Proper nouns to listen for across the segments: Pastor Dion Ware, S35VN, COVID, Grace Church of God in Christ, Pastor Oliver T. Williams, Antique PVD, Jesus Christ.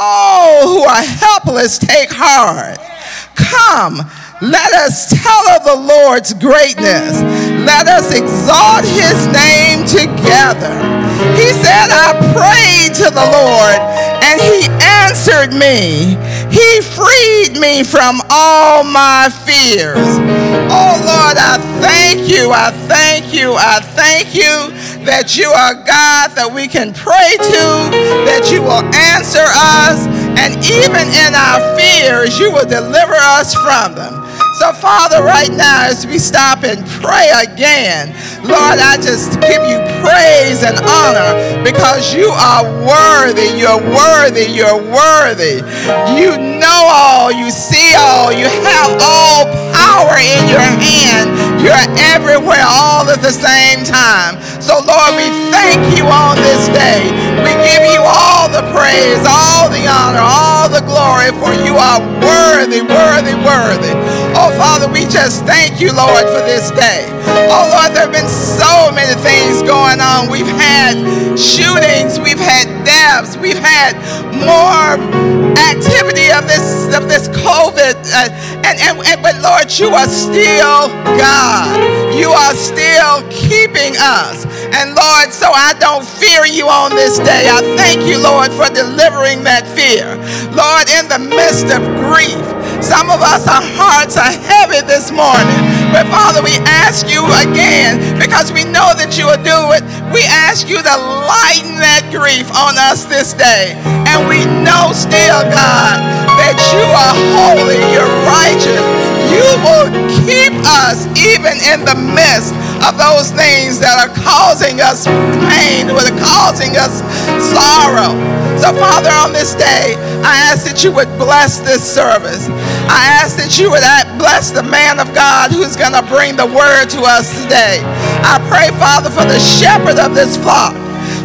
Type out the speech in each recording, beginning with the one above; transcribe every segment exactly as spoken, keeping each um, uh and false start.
all who are helpless take heart. Come, let us tell of the Lord's greatness. Let us exalt his name together. He said, I prayed to the Lord, and he answered me. He freed me from all my fears. Oh, Lord, I thank you, I thank you, I thank you that you are God that we can pray to, that you will answer us, and even in our fears, you will deliver us from them. So, Father, right now, as we stop and pray again, Lord, I just give you praise and honor because you are worthy, you're worthy, you're worthy. You know all, you see all, you have all power in your hand. You're everywhere all at the same time. So, Lord, we thank you on this day. We give you all the praise, all the honor, all the glory, for you are worthy, worthy, worthy. Oh, Father, we just thank you, Lord, for this day. Oh, Lord, there have been so many things going on. We've had shootings. We've had deaths. We've had more activity of this of this COVID. Uh, and, and, and But, Lord, you are still God. You are still keeping us. And, Lord, so I don't fear you on this day. I thank you, Lord, for delivering that fear. Lord, in the midst of grief, some of us, our hearts are heavy this morning. But, Father, we ask you again, because we know that you will do it, we ask you to lighten that grief on us this day. And we know still, God, that you are holy, you're righteous. You will keep us even in the midst of those things that are causing us pain, that are causing us sorrow. So, Father, on this day, I ask that you would bless this service. I ask that you would bless the man of God who's going to bring the word to us today. I pray, Father, for the shepherd of this flock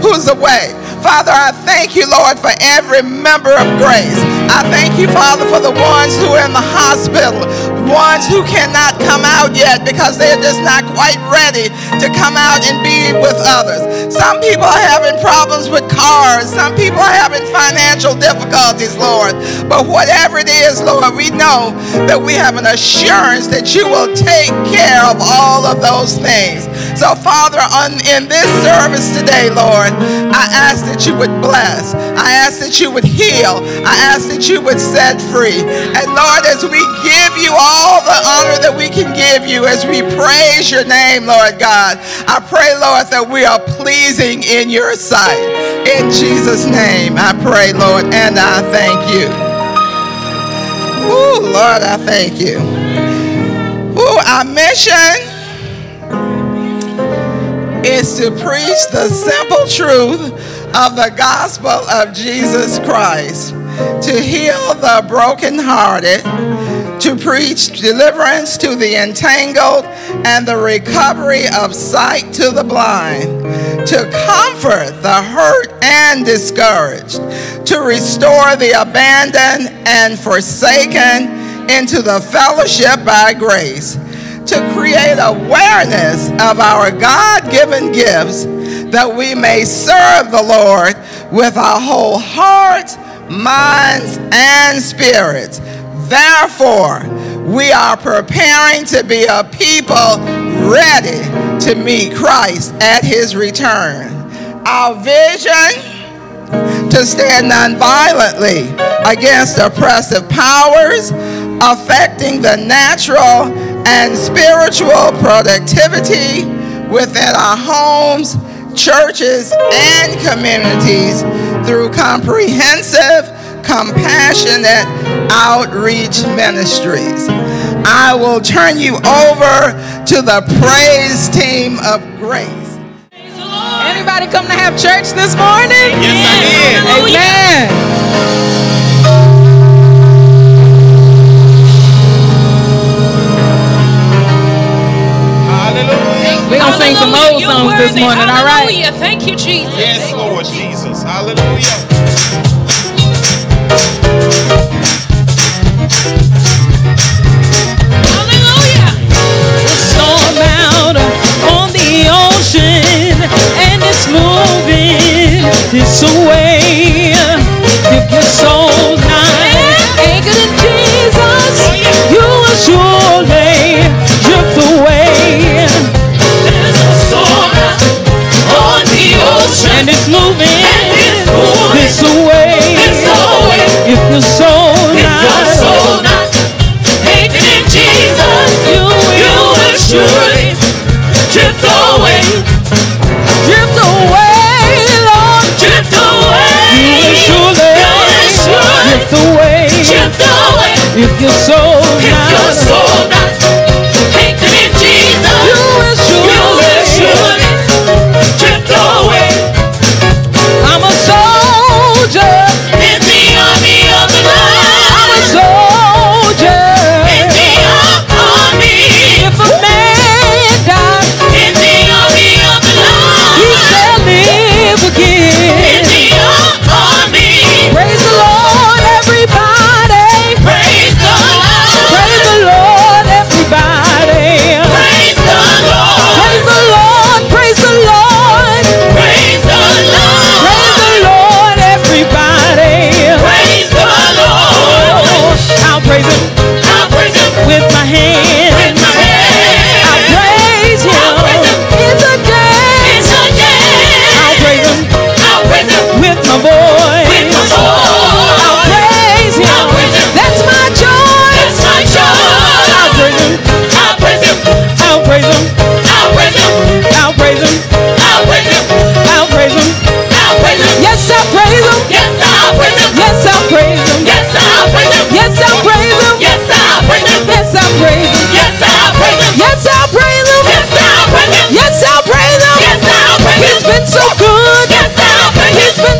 who's away. Father, I thank you, Lord, for every member of Grace. I thank you, Father, for the ones who are in the hospital, ones who cannot come out yet because they're just not quite ready to come out and be with others. Some people are having problems with cars. Some people are having financial difficulties, Lord. But whatever it is, Lord, we know that we have an assurance that you will take care of all of those things. So, Father, on, in this service today, Lord, I ask that you would bless. I ask that you would heal. I ask that you would set free. And, Lord, as we give you all the honor that we can give you, as we praise your name, Lord God, I pray, Lord, that we are pleased pleasing in your sight. In Jesus' name, I pray, Lord, and I thank you. Ooh, Lord, I thank you. Ooh, our mission is to preach the simple truth of the gospel of Jesus Christ, to heal the brokenhearted, to preach deliverance to the entangled, and the recovery of sight to the blind, to comfort the hurt and discouraged, to restore the abandoned and forsaken into the fellowship by grace, to create awareness of our God-given gifts that we may serve the Lord with our whole hearts, minds, and spirits. Therefore, we are preparing to be a people ready to meet Christ at his return. Our vision: to stand nonviolently against oppressive powers affecting the natural and spiritual productivity within our homes, churches, and communities through comprehensive, compassionate outreach ministries. I will turn you over to the praise team of Grace. Anybody come to have church this morning? Yes, I did. Amen. Hallelujah. We're going to sing some old songs this morning, all right? Hallelujah. Thank you, Jesus. Yes, Lord Jesus. Hallelujah. On the ocean, and it's moving this way. Give your soul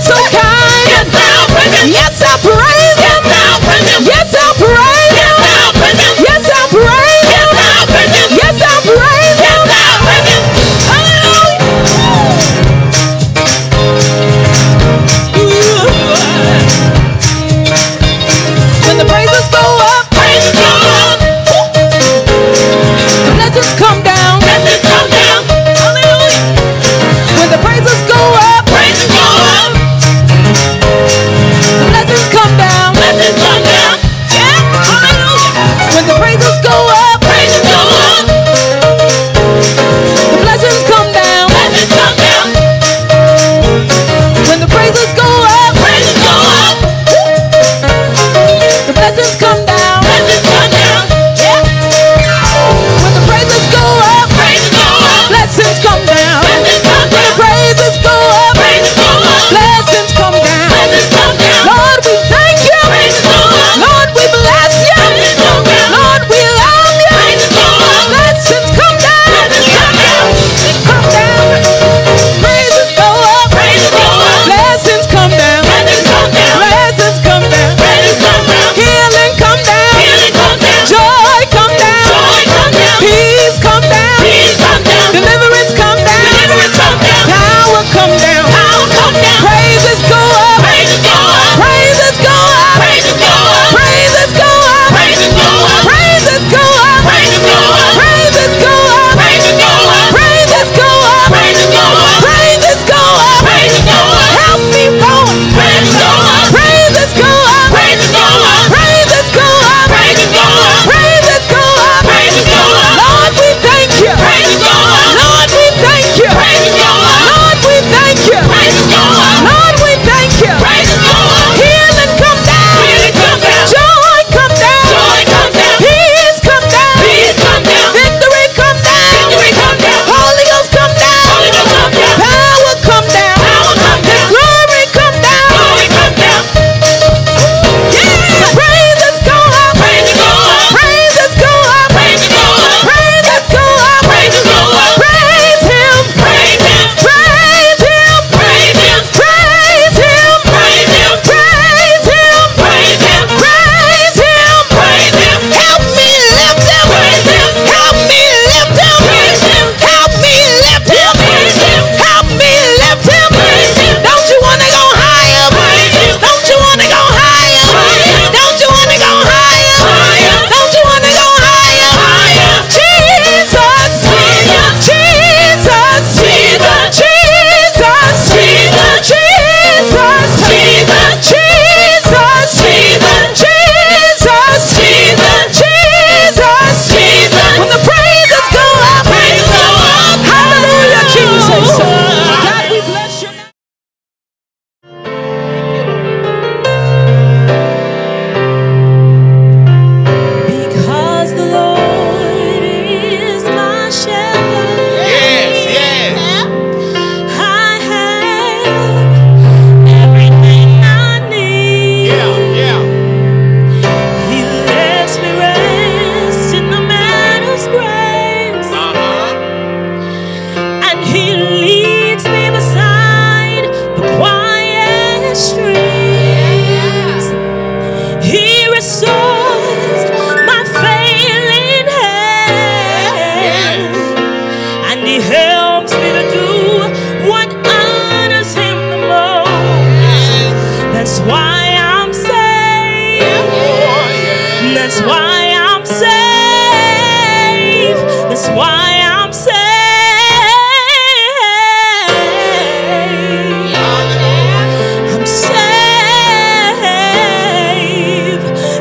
so kind. Yes, I'll praise him. Yes, I'll praise him. Yes, I'll praise him. Yes, I'll praise him. Yes, I'll praise him. Hallelujah. When the praises go up, praises go up. The blessings come down. Blessings come down. Hallelujah. When the praises go up, praises go up. The blessings come down. Blessings come down. Yeah. Hallelujah. When the praises go up, praises go up. The blessings come down. Blessings come down. When the praises go up, praises go up. The blessings come down. Blessings come down. Yeah. When the praises go up, praises go up. Blessings come down. Blessings come down. When the praises go up, praises go up. Blessings come down. Blessings come down. Lord, we thank you. Praises go up. Lord, we bless you. Praises go down. Lord, we love you. Praises go up. Blessings come down. Blessings come down. Come down. Praises go up. Praises go up. Blessings come down. Blessings come down. Blessings come down. Blessings come down. Healing come down. Healing come down. Joy come down. Joy come down. Peace come down. Peace come down. Deliverance come down. Deliverance come down. Power come down. Power come down. Praises go up. Praises go up. Praises go up. Praises go up. Praises go up. Praises go up. Praises go up. Praises go up. Praises go up. Praises go up. Praises go up. Praises go up. Praises go up. Praises go up. Help me, Lord. Praises go up. Praises go up. Praises go up. Praises go up. Praises go up. Praises go up. Praises go up. Lord, we thank you. Praises go up. Lord, we thank you. Praises go up. Lord, we thank you. Praises go up. Lord, we thank you. Praises go up. Healing come down. Healing come down. Joy come down. Joy come down. Peace come down. Peace come down. Victory come down. Victory come down. Holy Ghost come down. Holy Ghost come down. Power come down. Power come The down. glory come down. Glory come down. Yeah. Praises go up. Praises go up. Praises go up. Praises go up. Praises go up. Praises go up. Praise him. Praise him. Praise him. Praise him. Praise him. Praise him. Praise him. Praise him. Praise him. Praise him. Help me lift him. Praise him. Help me lift him. Praise him. Help me lift him. Praise him. Help me lift him. Praise him. Don't you wanna go higher? Praise him. Don't you wanna go higher? Praise him. Don't you wanna go higher? Higher. Don't you wanna go higher? Higher. Jesus. Jesus. Jesus. Jesus. Jesus. Jesus. Jesus. Jesus. Jesus. Jesus. Jesus. Jesus. Jesus. Jesus. When the praises go up, praises go up. Hallelujah, Jesus. God, we bless you. Because the Lord is my shepherd. Yes, yes. I have everything I need. Yeah, yeah. He lets me rest in the meadow's grace, Uh-huh. and he leads me beside the quiet streams. He restores my failing hand, and he helps me to do what honors him the most. That's why I'm saved. That's why I'm safe. That's why I'm safe. I'm safe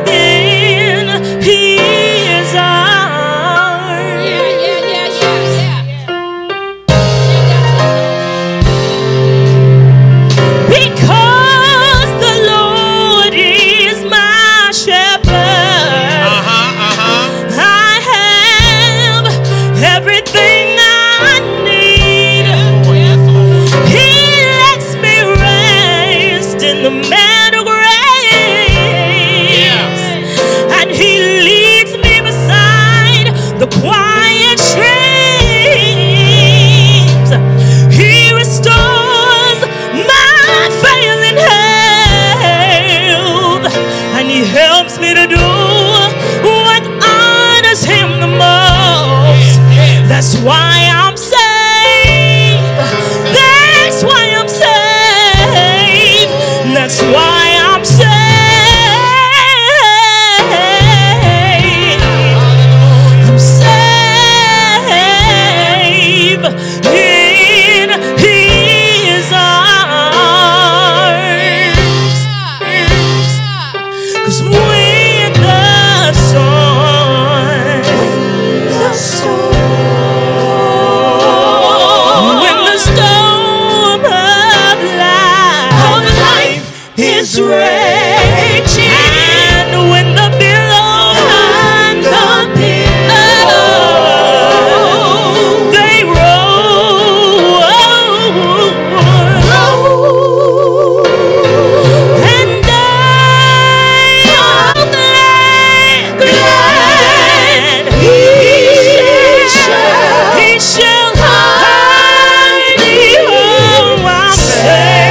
in his arms. Because the Lord is my shepherd, Uh-huh, uh-huh. is raging, and when the billows and the billows they roll, and I am glad, glad he shall, he shall hide thee, oh my Savior.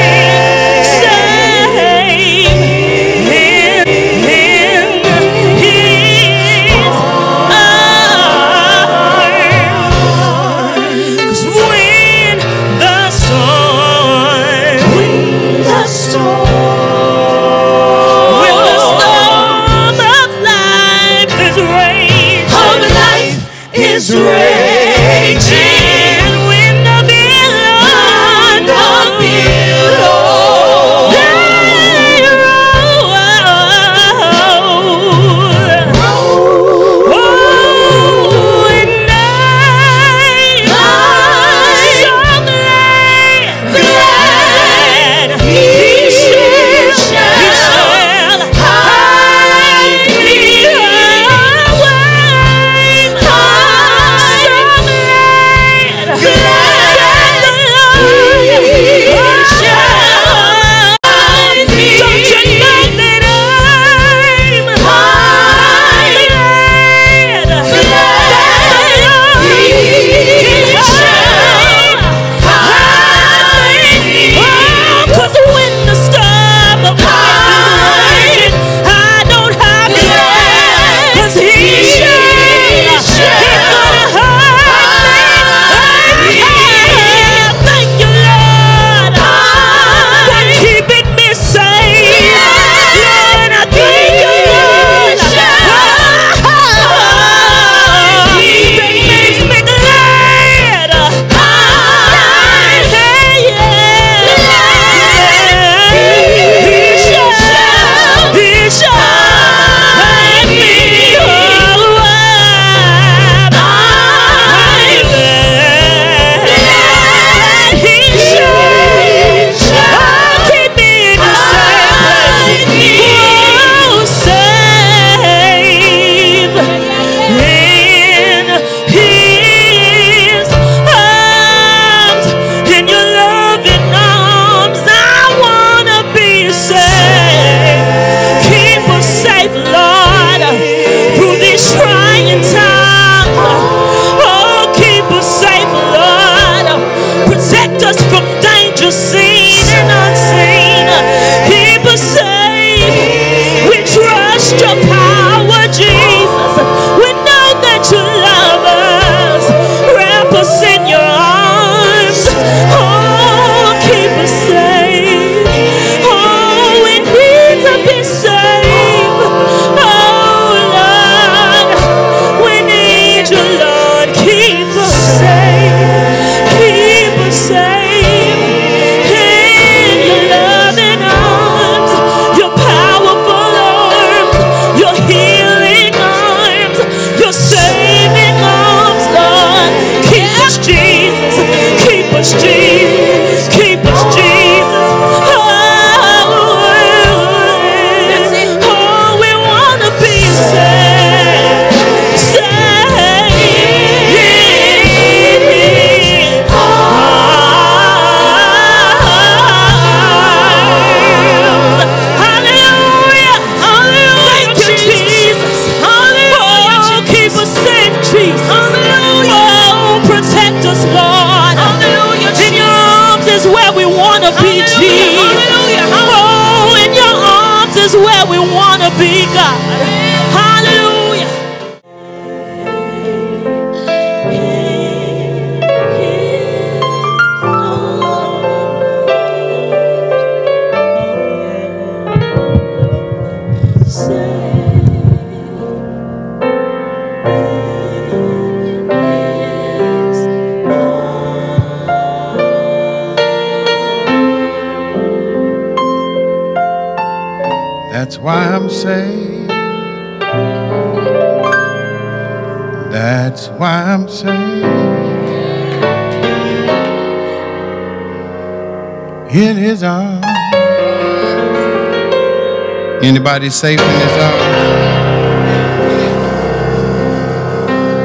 In his arms Anybody safe in his arms?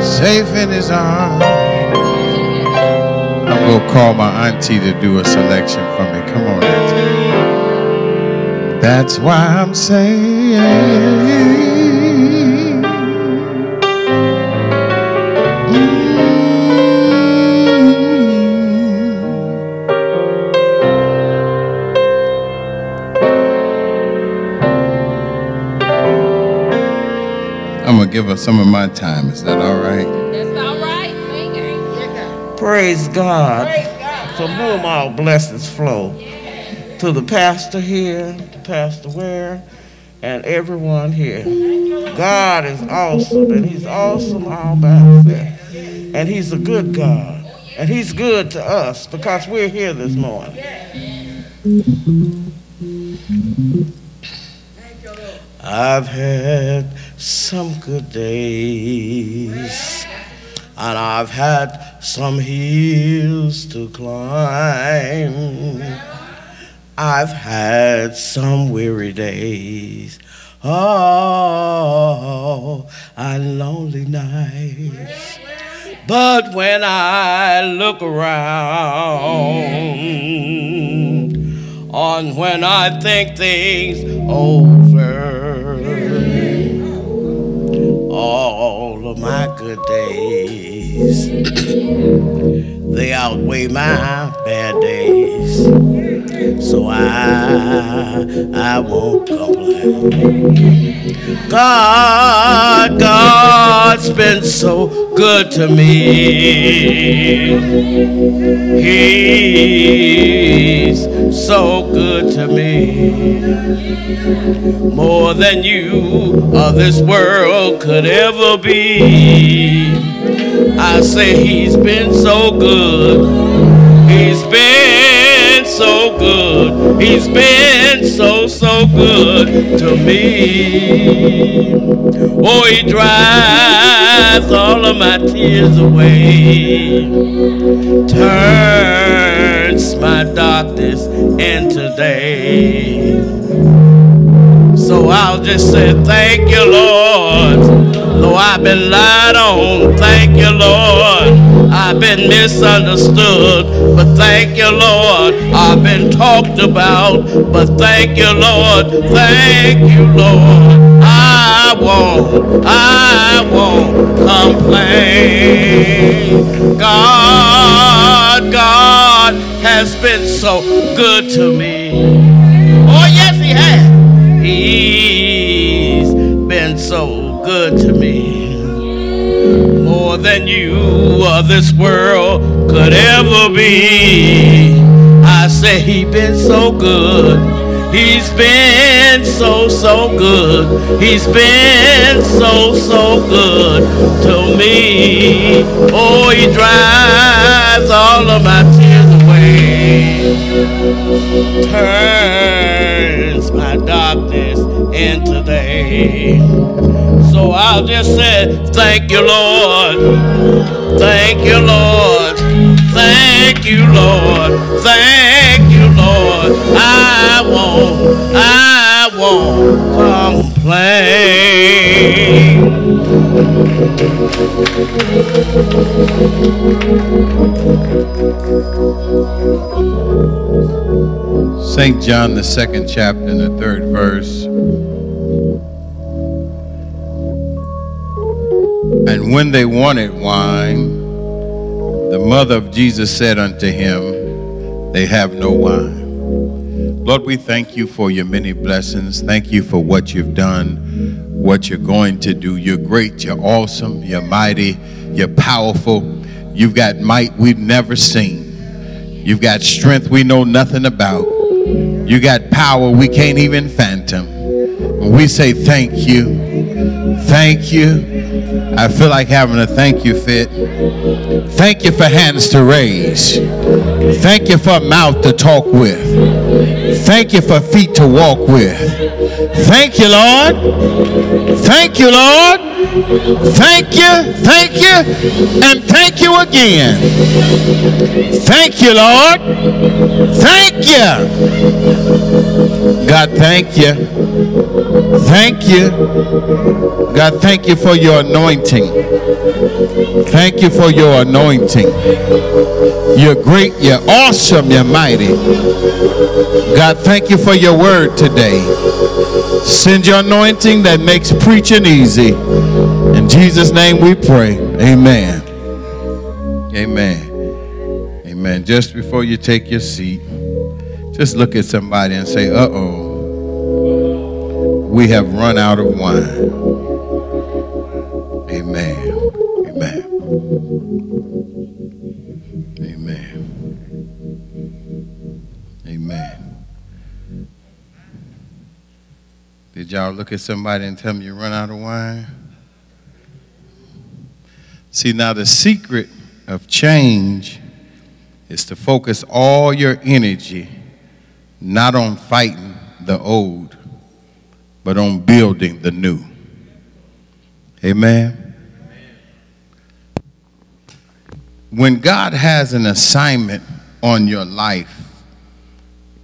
Safe in his arms. I'm going to call my auntie to do a selection for me. Come on, auntie. That's why I'm safe. Give her some of my time. Is that all right? That's all right. Praise God. Praise God. From whom all blessings flow. Yeah. To the pastor here, Pastor Ware, and everyone here. God is awesome, and he's awesome all by himself. And he's a good God. And he's good to us because we're here this morning. I've had some good days, and I've had some hills to climb. I've had some weary days, oh, and lonely nights. But when I look around, and when I think things over, all of my good days, they outweigh my bad days. So I, I won't complain. God, God's been so good to me. He's so good to me. More than you or this world could ever be. I say he's been so good. He's been so good. He's been so, so good to me. Oh, he drives all of my tears away. Turns my darkness into day. So I'll just say thank you, Lord. Though I've been lied on, thank you, Lord. I've been misunderstood, but thank you, Lord. I've been talked about, but thank you, Lord. Thank you, Lord. I won't, I won't complain. God, God has been so good to me. Oh, yes, he has. He's been so good to me, more than you or this world could ever be. I say he's been so good. He's been so, so good. He's been so, so good to me. Oh, he drives all of my tears away. Turns my darkness into day. So I'll just say, thank you, Lord. Thank you, Lord. Thank you, Lord. Thank you, Lord. I won't, I won't complain. Saint John, the second chapter and the third verse. And when they wanted wine, the mother of Jesus said unto him, they have no wine. Lord, we thank you for your many blessings. Thank you for what you've done, what you're going to do. You're great, you're awesome, you're mighty, you're powerful. You've got might we've never seen. You've got strength we know nothing about. You got power we can't even fathom. We say thank you. Thank you. I feel like having a thank you fit. Thank you for hands to raise. Thank you for a mouth to talk with. Thank you for feet to walk with. Thank you, Lord. Thank you, Lord. Thank you, thank you, and thank you again. Thank you, Lord. Thank you. God, thank you. Thank you, God. Thank you for your anointing. Thank you for your anointing. You're great, you're awesome, you're mighty. God, thank you for your word today. Send your anointing that makes preaching easy. In Jesus' name we pray. Amen. Amen. Amen. Just before you take your seat, just look at somebody and say, uh-oh, we have run out of wine. Amen. Amen. Amen. Amen. Did y'all look at somebody and tell them you run out of wine? See, now the secret of change is to focus all your energy not on fighting the old, but on building the new. Amen? When God has an assignment on your life,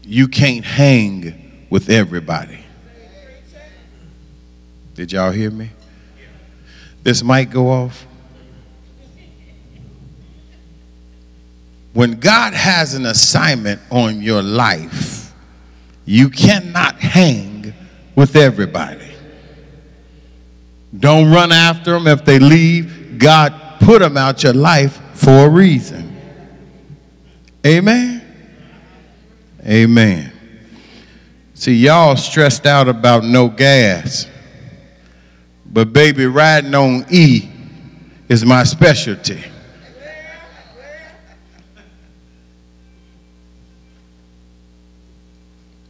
you can't hang with everybody. Did y'all hear me? This might go off. When God has an assignment on your life, you cannot hang with everybody. Don't run after them if they leave. God put them out your life for a reason. Amen? Amen. See, y'all stressed out about no gas, but baby, riding on E is my specialty.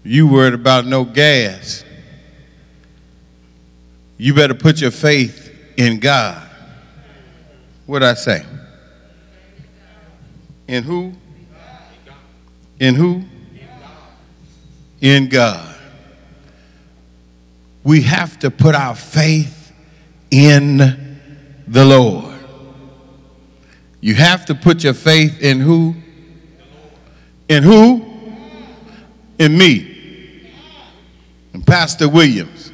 You worried about no gas. You better put your faith in God. What'd I say? In who? In who? In God. We have to put our faith in the Lord. You have to put your faith in who? In who? In me. And Pastor Williams.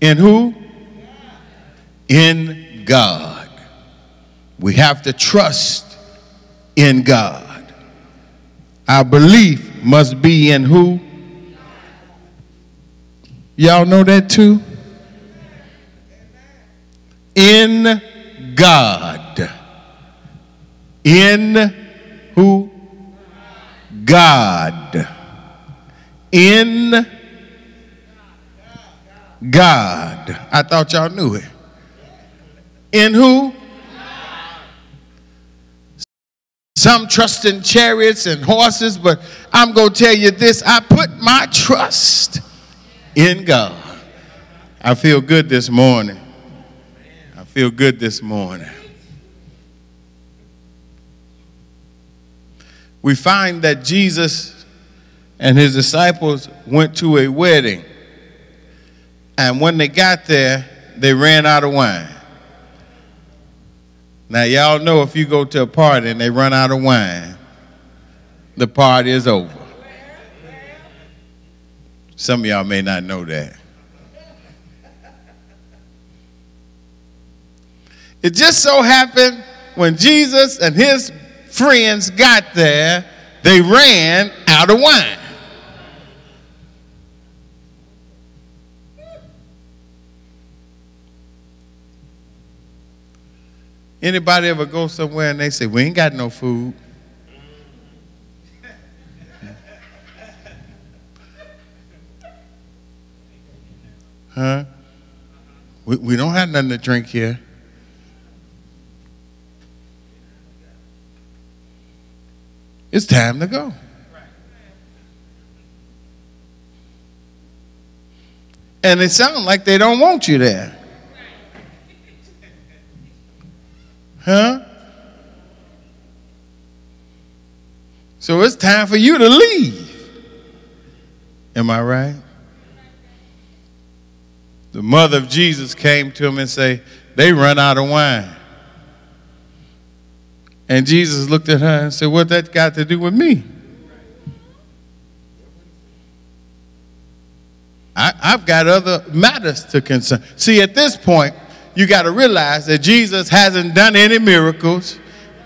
In who? In God. We have to trust in God. Our belief must be in who? Y'all know that too? In God. In who? God. In God. God. I thought y'all knew it. In who? Some trust in chariots and horses, but I'm going to tell you this. I put my trust in God. I feel good this morning. I feel good this morning. We find that Jesus and his disciples went to a wedding. And when they got there, they ran out of wine. Now, y'all know if you go to a party and they run out of wine, the party is over. Some of y'all may not know that. It just so happened when Jesus and his friends got there, they ran out of wine. Anybody ever go somewhere and they say, we ain't got no food? Huh? We, we don't have nothing to drink here. It's time to go. And it sounds like they don't want you there. Huh? So it's time for you to leave. Am I right? The mother of Jesus came to him and said, they run out of wine. And Jesus looked at her and said, what that got to do with me? I, I've got other matters to concern. See, at this point, you got to realize that Jesus hasn't done any miracles.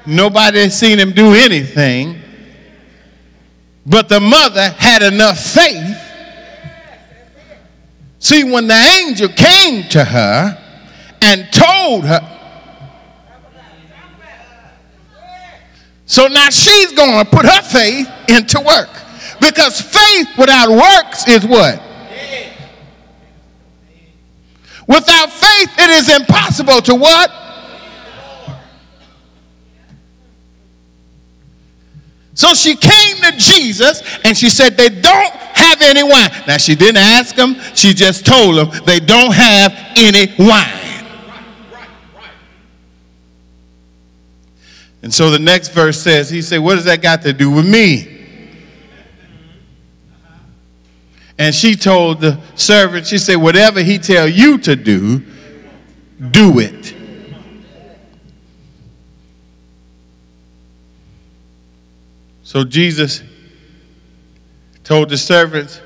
Nobody's seen him do anything. But the mother had enough faith. See, when the angel came to her and told her, so now she's going to put her faith into work. Because faith without works is what? Without faith, it is impossible to what? So she came to Jesus and she said, they don't have any wine. Now, she didn't ask him. She just told him they don't have any wine. Right, right, right. And so the next verse says, he said, what does that got to do with me? And she told the servant, she said, whatever he tell you to do, do it. So Jesus told the servants,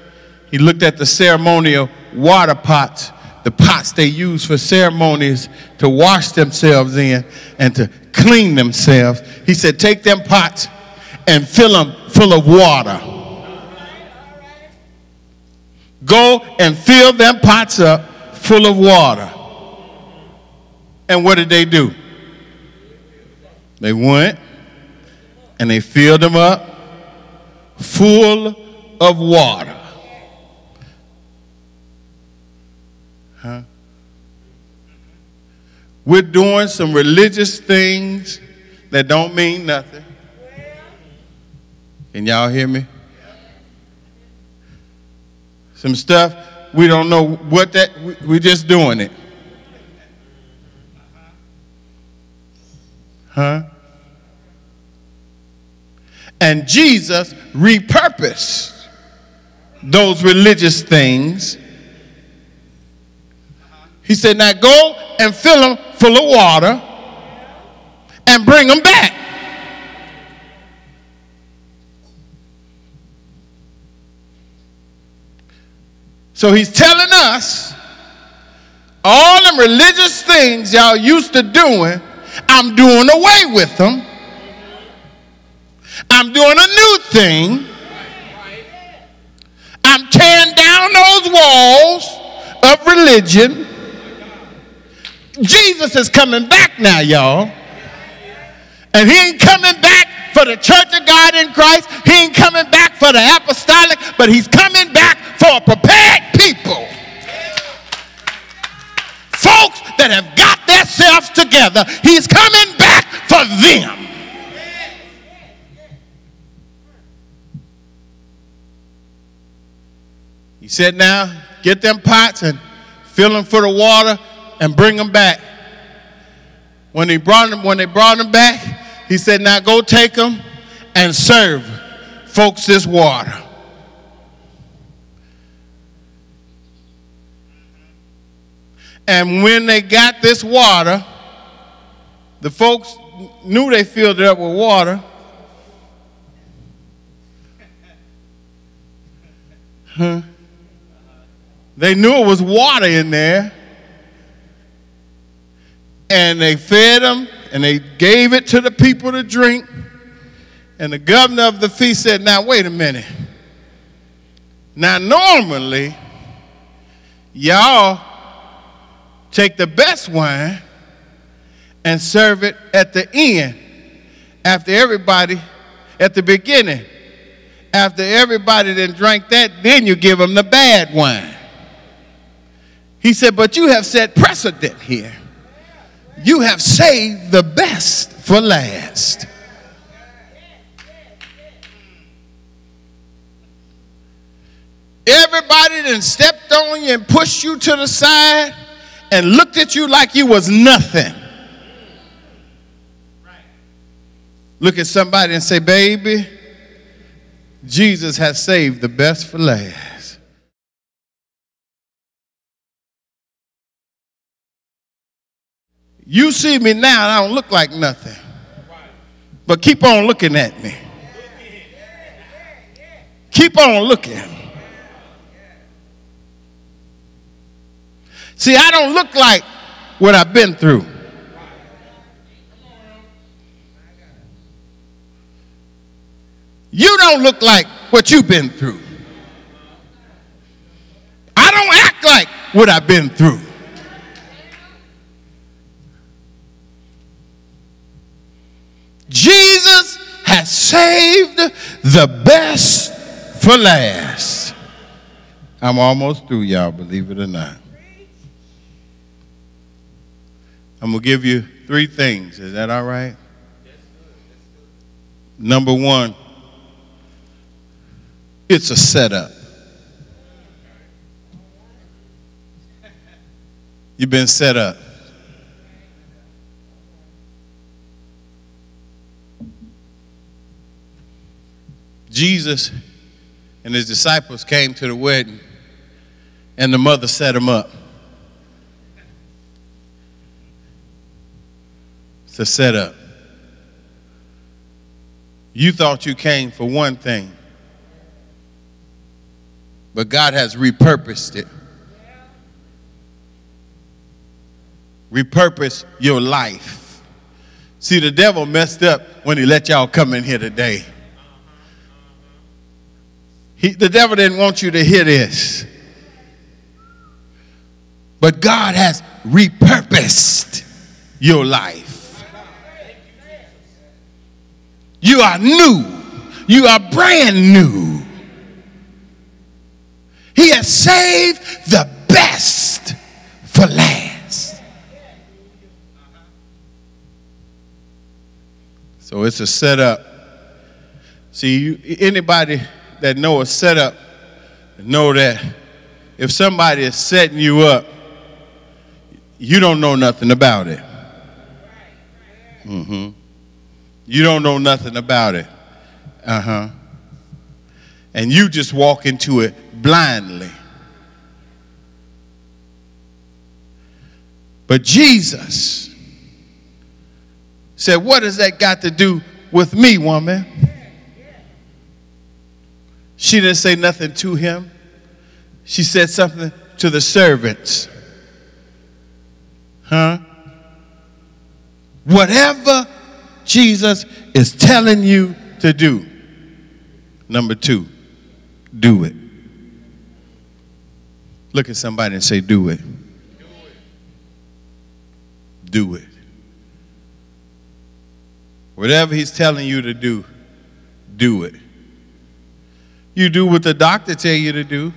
he looked at the ceremonial water pots, the pots they used for ceremonies to wash themselves in and to clean themselves. He said, take them pots and fill them full of water. Go and fill them pots up full of water. And what did they do? They went and they filled them up full of water. Huh? We're doing some religious things that don't mean nothing. Can y'all hear me? Some stuff, we don't know what that, we're just doing it. Huh? And Jesus repurposed those religious things. He said, now go and fill them full of water and bring them back. So he's telling us all them religious things y'all used to doing, I'm doing away with them. I'm doing a new thing. I'm tearing down those walls of religion. Jesus is coming back now, y'all. And he ain't coming back for the Church of God in Christ. He ain't coming back for the apostolic, but he's coming back for a prepared people. Folks that have got themselves together, he's coming back for them. He said, now get them pots and fill them full of water and bring them back. When he brought them, when they brought them back, he said, now go take them and serve folks this water. And when they got this water, the folks knew they filled it up with water. Huh? They knew it was water in there. And they fed them, and they gave it to the people to drink. And the governor of the feast said, now, wait a minute. Now, normally, y'all take the best wine and serve it at the end, after everybody, at the beginning. After everybody then drank that, then you give them the bad wine. He said, but you have set precedent here. You have saved the best for last. Everybody then stepped on you and pushed you to the side and looked at you like you was nothing. Look at somebody and say, baby, Jesus has saved the best for last. You see me now and I don't look like nothing. But keep on looking at me. Keep on looking. See, I don't look like what I've been through. You don't look like what you've been through. I don't act like what I've been through. Jesus has saved the best for last. I'm almost through, y'all, believe it or not. I'm going to give you three things. Is that all right? Number one, it's a setup. You've been set up. Jesus and his disciples came to the wedding, and the mother set him up. It's a setup. You thought you came for one thing, but God has repurposed it. Repurpose your life. See, the devil messed up when he let y'all come in here today. He, the devil didn't want you to hear this. But God has repurposed your life. You are new. You are brand new. He has saved the best for last. So it's a setup. See, you, anybody that know a setup, know that if somebody is setting you up, you don't know nothing about it. Mm-hmm. You don't know nothing about it. Uh-huh. And you just walk into it blindly. But Jesus said, what has that got to do with me, woman? She didn't say nothing to him. She said something to the servants. Huh? Whatever Jesus is telling you to do, number two, do it. Look at somebody and say, do it. Do it. Whatever he's telling you to do, do it. You do what the doctor tell you to do.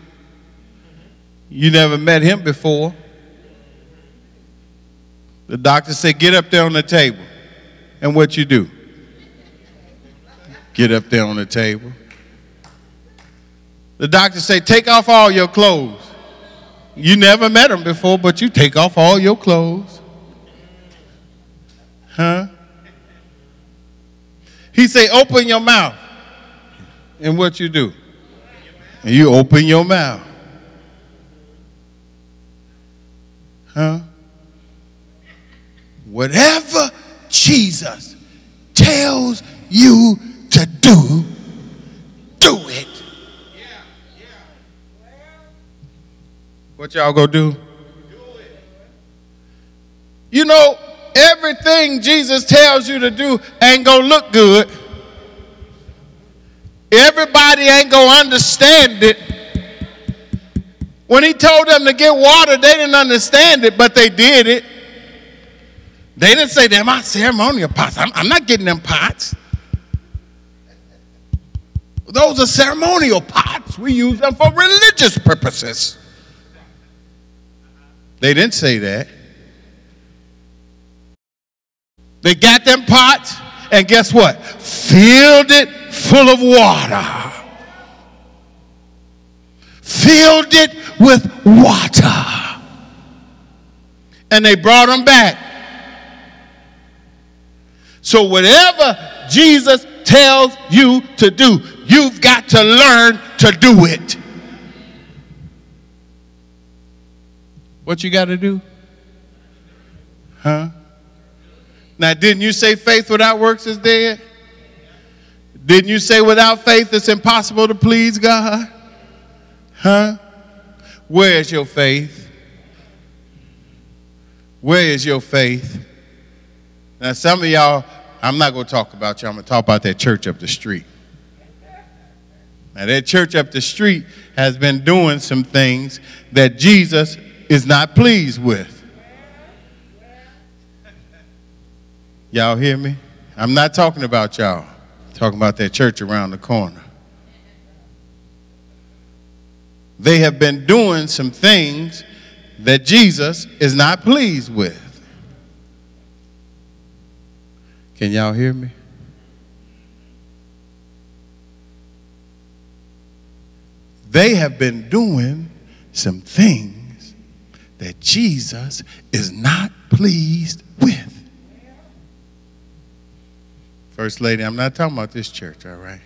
You never met him before. The doctor said, get up there on the table. And what you do? Get up there on the table. The doctor said, take off all your clothes. You never met him before, but you take off all your clothes. Huh? He said, open your mouth. And what you do? And you open your mouth. Huh? Whatever Jesus tells you to do, do it. Yeah, yeah. What y'all gonna do? Do it. You know, everything Jesus tells you to do ain't gonna look good. Everybody ain't going to understand it. When he told them to get water, they didn't understand it, but they did it. They didn't say, they're my ceremonial pots. I'm, I'm not getting them pots. Those are ceremonial pots. We use them for religious purposes. They didn't say that. They got them pots, and guess what? Filled it full of water. Filled it with water. And they brought them back. So whatever Jesus tells you to do, you've got to learn to do it. What you got to do? Huh? Now, didn't you say faith without works is dead? Didn't you say without faith it's impossible to please God? Huh? Where's your faith? Where is your faith? Now, some of y'all, I'm not going to talk about y'all. I'm going to talk about that church up the street. Now, that church up the street has been doing some things that Jesus is not pleased with. Y'all hear me? I'm not talking about y'all. I'm talking about that church around the corner. They have been doing some things that Jesus is not pleased with. Can y'all hear me? They have been doing some things that Jesus is not pleased with. First lady, I'm not talking about this church, all right?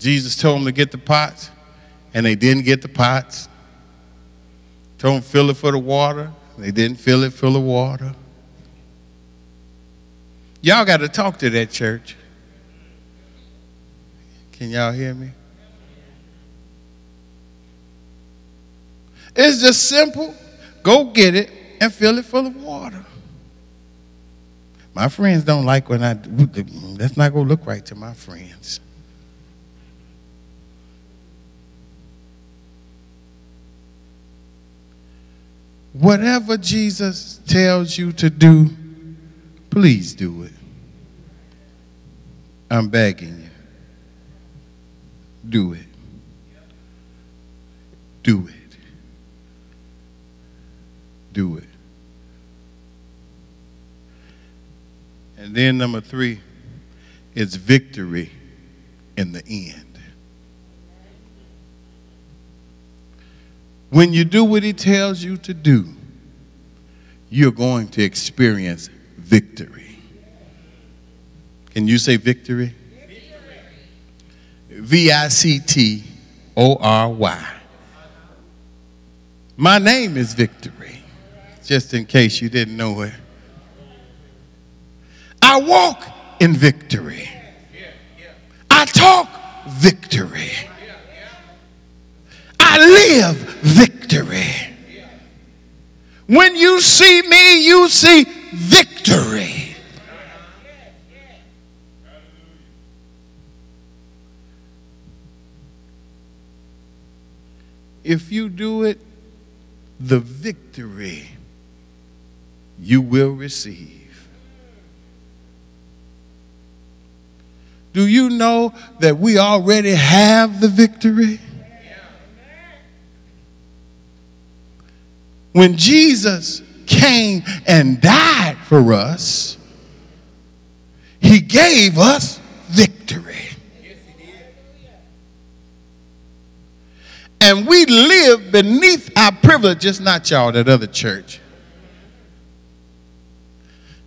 Jesus told them to get the pots, and they didn't get the pots. Told them fill it for the water. They didn't fill it full of water. Y'all got to talk to that church. Can y'all hear me? It's just simple. Go get it and fill it full of water. My friends don't like when I, that's not going to look right to my friends. Whatever Jesus tells you to do, please do it. I'm begging you. Do it. Do it. Do it. And then number three, it's victory in the end. When you do what he tells you to do, you're going to experience victory. Can you say victory? V I C T O R Y. My name is Victory. Just in case you didn't know it. I walk in victory. I talk victory. I live victory. When you see me, you see victory. If you do it, the victory you will receive. Do you know that we already have the victory? When Jesus came and died for us, he gave us victory. And we live beneath our privileges, not y'all, that other church.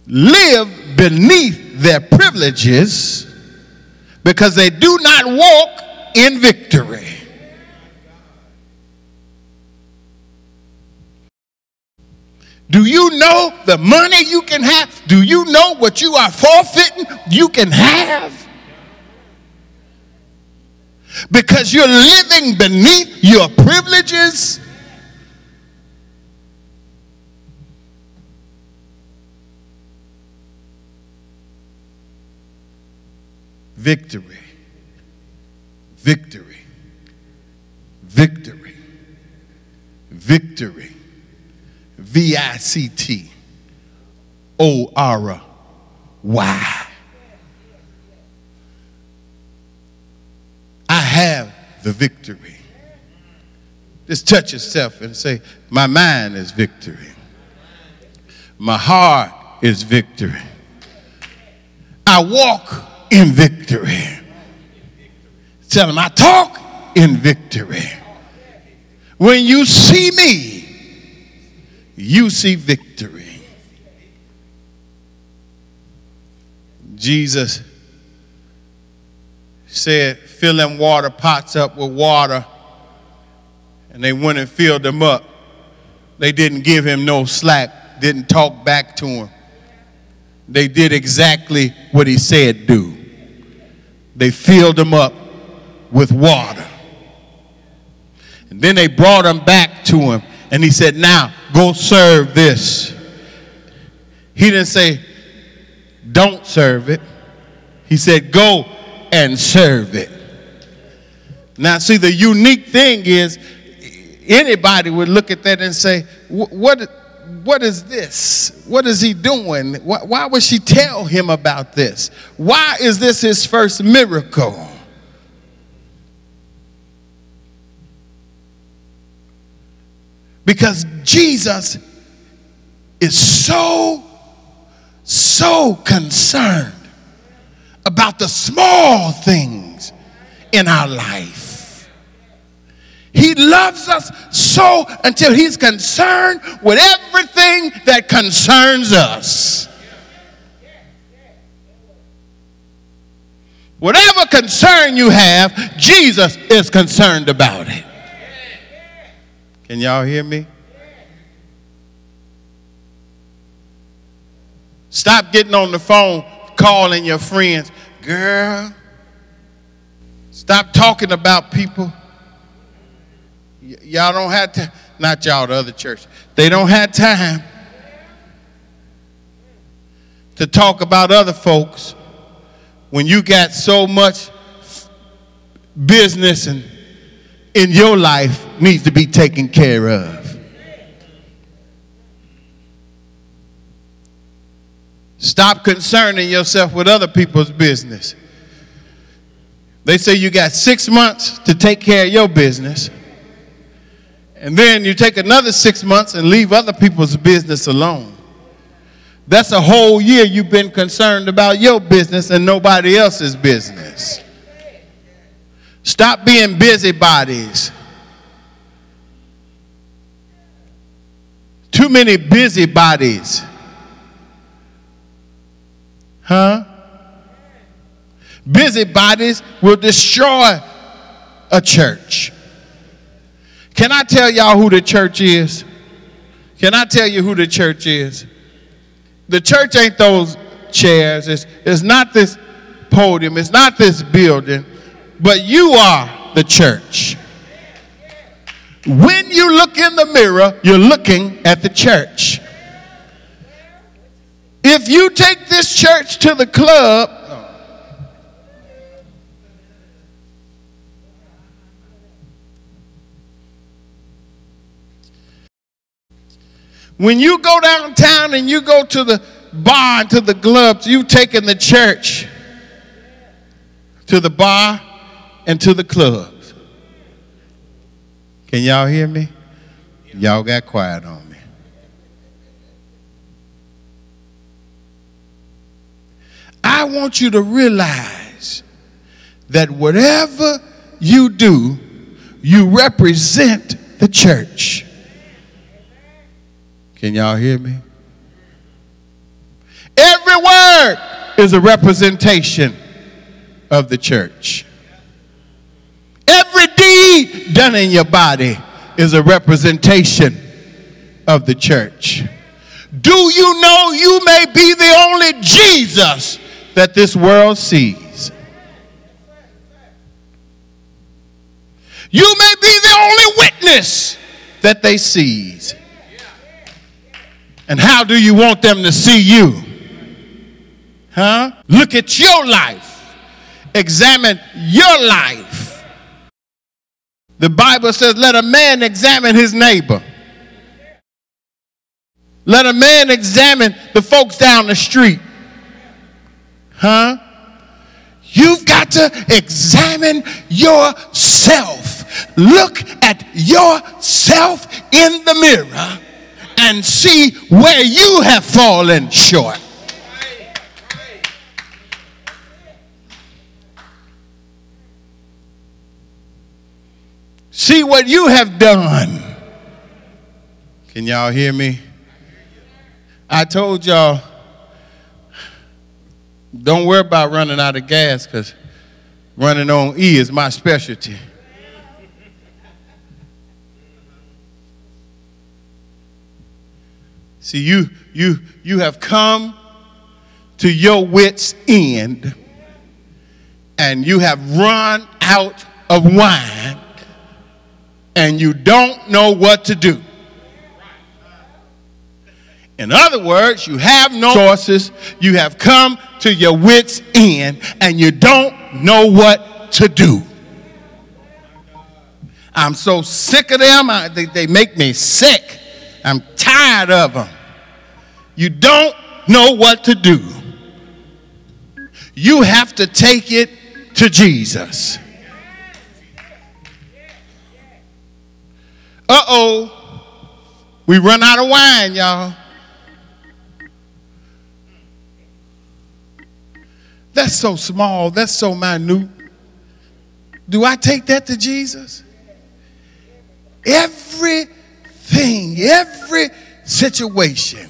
Live beneath their privileges because they do not walk in victory. Do you know the money you can have? Do you know what you are forfeiting you can have? Because you're living beneath your privileges. Victory, victory, victory, victory, V I C T O R Y. I have the victory. Just touch yourself and say, my mind is victory. My heart is victory. I walk in victory. Tell him I talk in victory. When you see me, you see victory. Jesus said, fill them water pots up with water, and they went and filled them up. They didn't give him no slack, didn't talk back to him. They did exactly what he said do. They filled them up with water. And then they brought him back to him. And he said, now, go serve this. He didn't say, don't serve it. He said, go and serve it. Now, see, the unique thing is anybody would look at that and say, what, what is this? What is he doing? Why, why would she tell him about this? Why is this his first miracle? Because Jesus is so, so concerned about the small things in our life. He loves us so until he's concerned with everything that concerns us. Whatever concern you have, Jesus is concerned about it. Can y'all hear me? Stop getting on the phone calling your friends. Girl, stop talking about people. Y- y'all don't have time. Not y'all, the other church. They don't have time to talk about other folks when you got so much business and in your life needs to be taken care of. Stop concerning yourself with other people's business. They say you got six months to take care of your business, and then you take another six months and leave other people's business alone. That's a whole year you've been concerned about your business and nobody else's business. Stop being busybodies. Too many busybodies. Huh? Busybodies will destroy a church. Can I tell y'all who the church is? Can I tell you who the church is? The church ain't those chairs. It's, it's not this podium. It's not this building. But you are the church. When you look in the mirror, you're looking at the church. If you take this church to the club, when you go downtown and you go to the bar and to the clubs, you've taken the church to the bar and to the clubs. Can y'all hear me? Y'all got quiet on me. I want you to realize that whatever you do, you represent the church. Can y'all hear me? Every word is a representation of the church. Every deed done in your body is a representation of the church. Do you know you may be the only Jesus that this world sees? You may be the only witness that they see. And how do you want them to see you? Huh? Look at your life. Examine your life. The Bible says, let a man examine his neighbor. Let a man examine the folks down the street. Huh? You've got to examine yourself. Look at yourself in the mirror and see where you have fallen short. See what you have done. Can y'all hear me? I told y'all, don't worry about running out of gas, because running on E is my specialty. See, you, you, you have come to your wit's end, and you have run out of wine. and you don't know what to do. In other words, you have no choices. You have come to your wits' end, and you don't know what to do. I'm so sick of them. I, they, they make me sick. I'm tired of them. You don't know what to do. You have to take it to Jesus. Uh-oh. We run out of wine, y'all. That's so small. That's so minute. Do I take that to Jesus? Everything, every situation,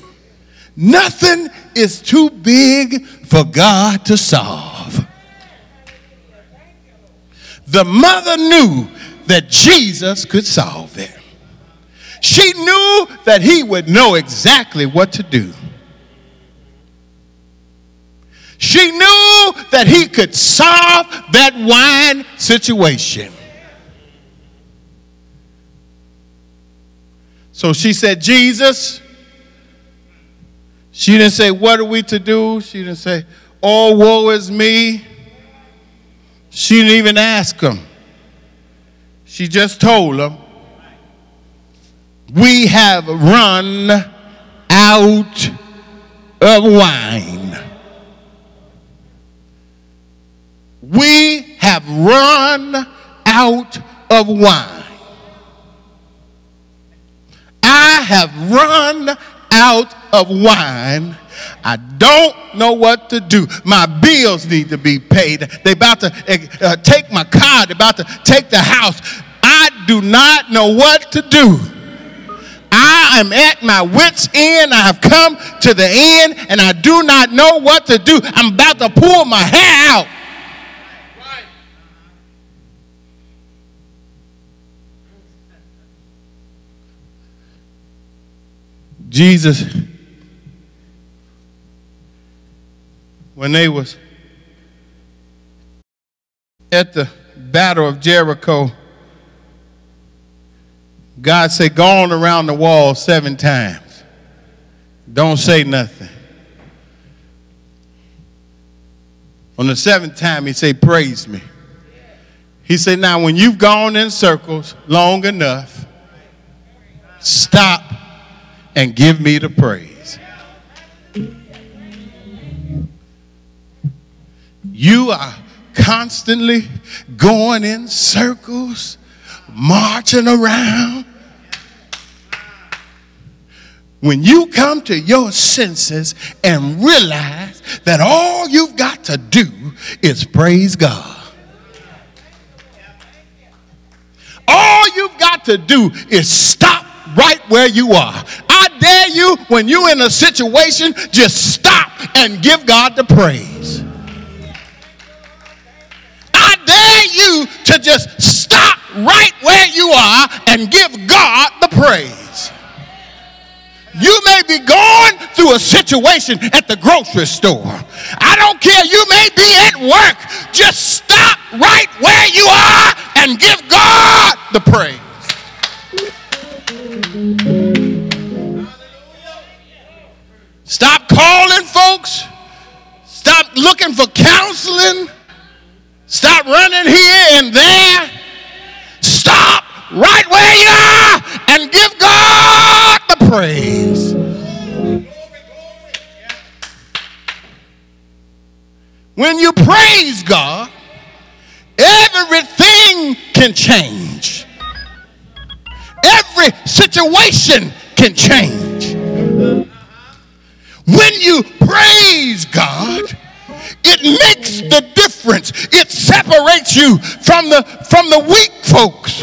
nothing is too big for God to solve. The mother knew that Jesus could solve it. She knew that he would know exactly what to do. She knew that he could solve that wine situation. So she said, Jesus. She didn't say, what are we to do? She didn't say, oh, woe is me. She didn't even ask him. She just told him, we have run out of wine. We have run out of wine. I have run out of wine. I don't know what to do. My bills need to be paid. They're about to uh, take my car. They're about to take the house. I do not know what to do. I am at my wit's end. I have come to the end, and I do not know what to do. I'm about to pull my hair out. Jesus, when they was at the battle of Jericho, God said, go on around the wall seven times. Don't say nothing. On the seventh time, he said, praise me. He said, now when you've gone in circles long enough, stop and give me the praise. You are constantly going in circles, marching around. When you come to your senses and realize that all you've got to do is praise God. All you've got to do is stop right where you are. I dare you, when you're in a situation, just stop and give God the praise. I dare you to just stop right where you are and give God the praise. You may be going through a situation at the grocery store. I don't care. You may be at work. Just stop right where you are and give God the praise. Stop calling folks. Stop looking for counseling. Stop running here and there. Stop right where you are and give God the praise. When you praise God, everything can change. Every situation can change. When you praise God, it makes the difference. It separates you from the, from the weak folks.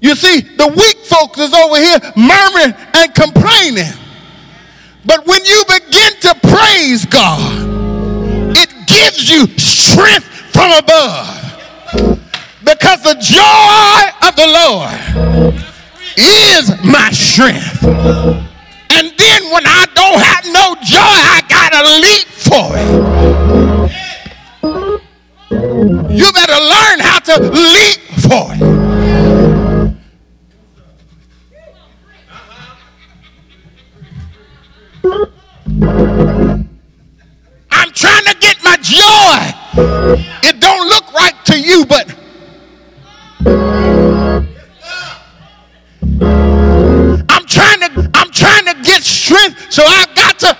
You see, the weak folks is over here murmuring and complaining. But when you begin to praise God, it gives you strength from above. Because the joy of the Lord is my strength. And then when I don't have no joy, I gotta leap for it. You better learn how to leap for it. It don't look right to you, but I'm trying to I'm trying to get strength, so I've got to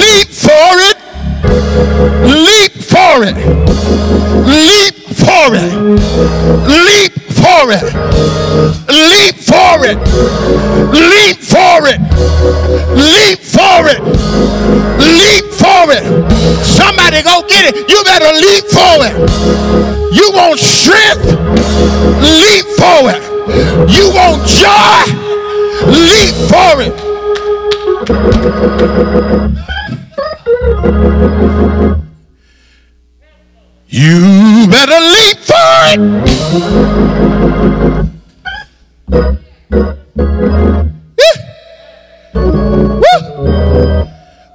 leap for it. Leap for it. Leap for it. Leap for it. Leap for it. Leap for it. Leap for it. Leap for it. Somebody go get it. You better leap for it. You want strength? Leap for it. You want joy? Leap for it. You better leap for it. Woo!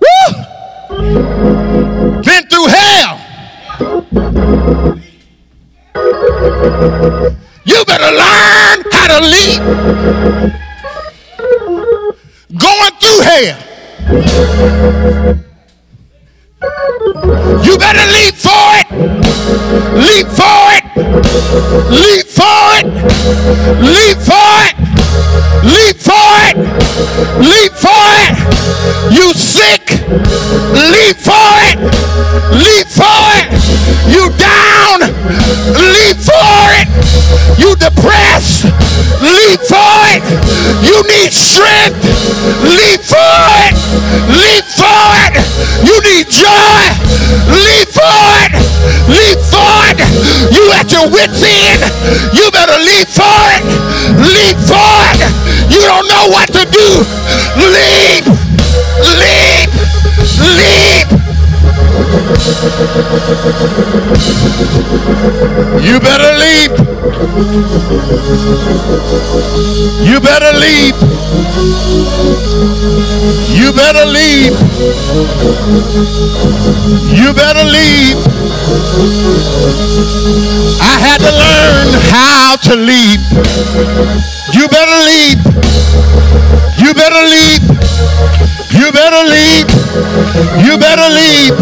Woo! Been through hell. You better learn how to leap. Going through hell. You better leap for it. Leap for it. Leap for it. Leap for it. Leap for it. Leap for it. You sick. Leap for it. Leap for it. You down. Leap for it. You depressed. Leap for it. You need strength. Leap for it. Leap for it. You need joy. Leap for it. Leap for it. You at your wits end. You better leap for it. Leap for it. You don't know what to do. Leap. Leap. Leap. You better leap. You better leap. You better leap. You better leap. I had to learn how to leap. You better leap. You better leap. You better leap. You better leap.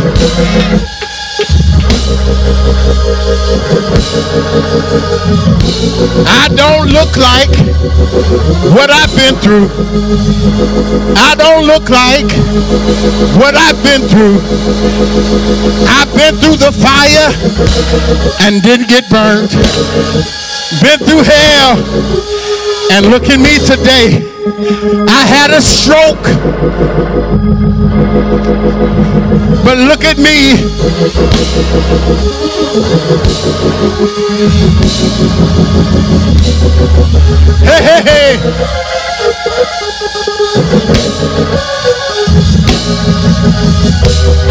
I don't look like what I've been through. I don't look like what I've been through. I've been through the fire and didn't get burned. Been through hell and look at me today. I had a stroke, but look at me. Hey, hey, hey.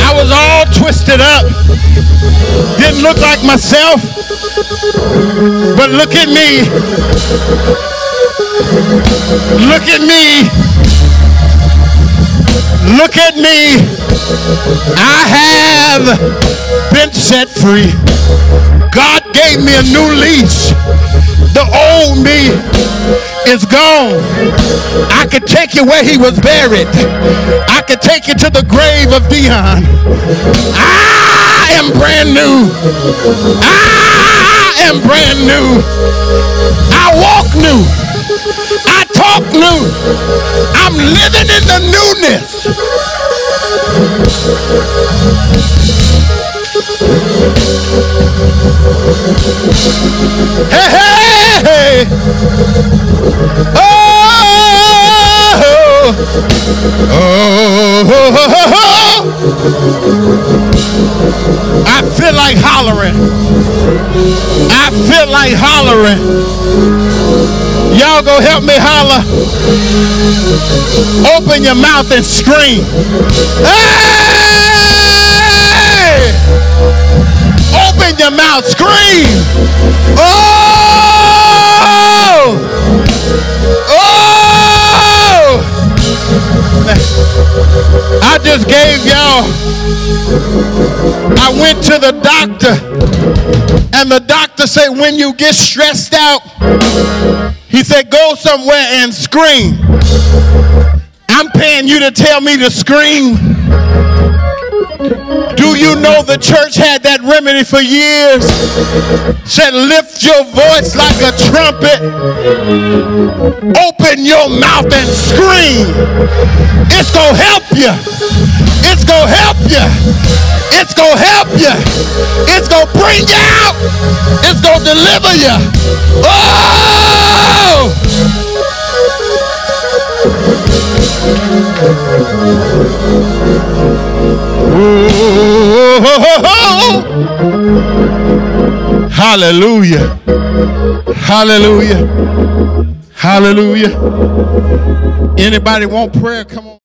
I was all twisted up. Didn't look like myself, but look at me. Look at me. Look at me. I have been set free. God gave me a new lease. The old me is gone. I could take you where he was buried. I could take you to the grave of Dion. I am brand new. I am brand new. I walk new. I talk new. I'm living in the newness. Hey, hey, hey. Oh, oh, oh, oh. I feel like hollering. I feel like hollering. Y'all go help me holler. Open your mouth and scream. Hey! Open your mouth, scream. Oh! Oh! I just gave y'all. I went to the doctor, and the doctor said, when you get stressed out, he said, go somewhere and scream. I'm paying you to tell me to scream. know the church had that remedy for years. Said, lift your voice like a trumpet. Open your mouth and scream. It's going to help you. It's going to help you. It's going to help you. It's going to bring you out. It's going to deliver you. Oh! Ooh. Hallelujah. Hallelujah. Hallelujah. Anybody want prayer? Come on.